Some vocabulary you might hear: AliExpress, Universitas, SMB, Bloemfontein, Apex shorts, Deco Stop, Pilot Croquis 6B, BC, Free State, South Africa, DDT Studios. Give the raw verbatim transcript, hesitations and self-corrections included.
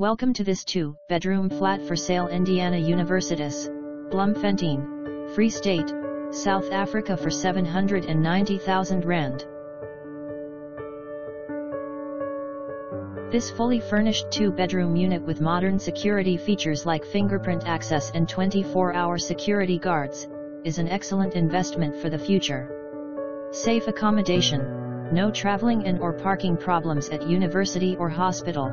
Welcome to this two-bedroom flat for sale, Indiana Universitas, Bloemfontein, Free State, South Africa for seven hundred ninety thousand rand. This fully furnished two-bedroom unit with modern security features like fingerprint access and twenty-four hour security guards, is an excellent investment for the future. Safe accommodation, no traveling and or parking problems at university or hospital.